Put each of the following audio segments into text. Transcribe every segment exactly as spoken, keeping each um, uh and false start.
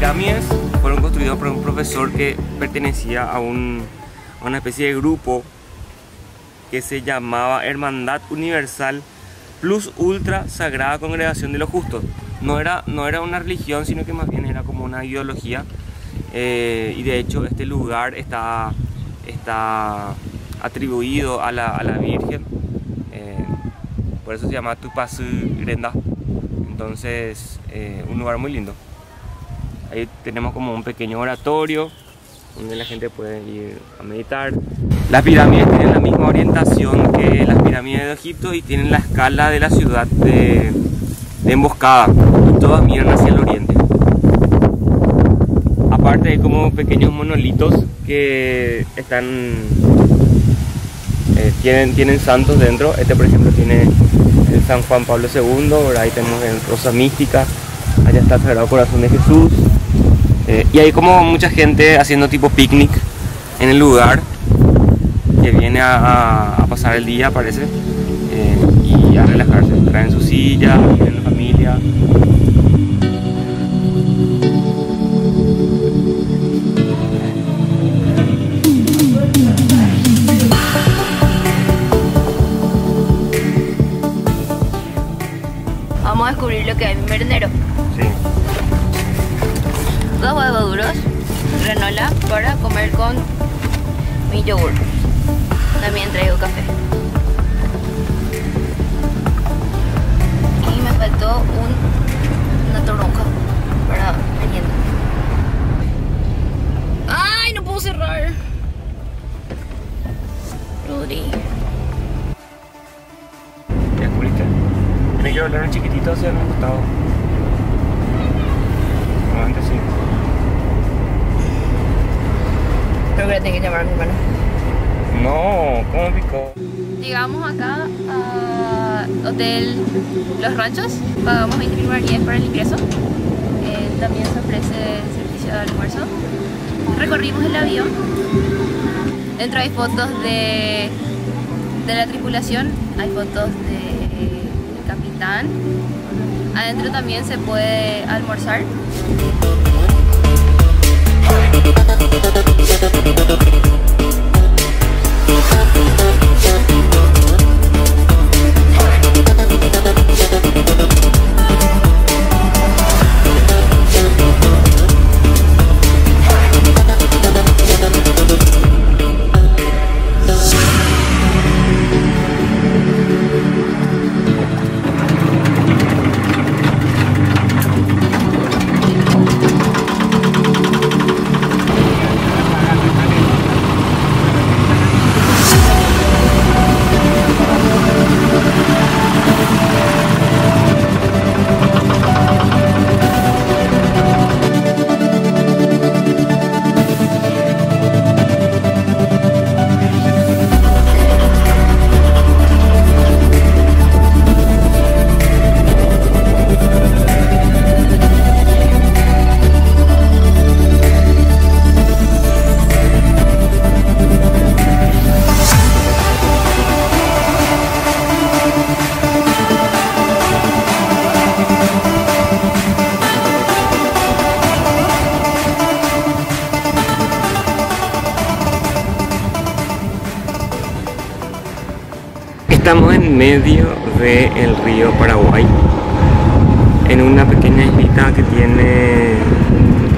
pirámides fueron construidas por un profesor que pertenecía a, un, a una especie de grupo que se llamaba Hermandad Universal Plus Ultra Sagrada Congregación de los Justos. No era, no era una religión, sino que más bien era como una ideología, eh, y de hecho este lugar está, está atribuido a la, a la Virgen, eh, por eso se llama Tupasy Renda. Entonces, eh, un lugar muy lindo. Ahí tenemos como un pequeño oratorio donde la gente puede ir a meditar. Las pirámides tienen la misma orientación que las pirámides de Egipto y tienen la escala de la ciudad de, de Emboscada. Todas miran hacia el oriente. Aparte hay como pequeños monolitos que están eh, tienen, tienen santos dentro. Este por ejemplo tiene el San Juan Pablo segundo, ahí tenemos el Rosa Mística, allá está el Sagrado Corazón de Jesús. Eh, y hay como mucha gente haciendo tipo picnic en el lugar, que viene a, a pasar el día parece, eh, y a relajarse, traen su silla, vienen la familia. Vamos a descubrir lo que hay en mi merendero. Sí. Dos huevos duros, granola para comer con mi yogur. También traigo café. Y me faltó un, una toronja para merienda. ¡Ay, no puedo cerrar! Rodri. ¿Te descubriste? Tiene que volar un chiquitito hacia el costado. No, antes sí. Creo que le tengo que llamar a mi hermano. No, ¿cómo picó? Llegamos acá a Hotel Los Ranchos, pagamos veintiuno dólares para el ingreso. Eh, también se ofrece el servicio de almuerzo. Recorrimos el avión. Dentro hay fotos de, de la tripulación, hay fotos del de capitán. Adentro también se puede almorzar. Estamos en medio del río Paraguay, en una pequeña islita que tiene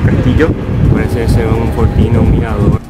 un castillo, parece ser un fortín o un mirador.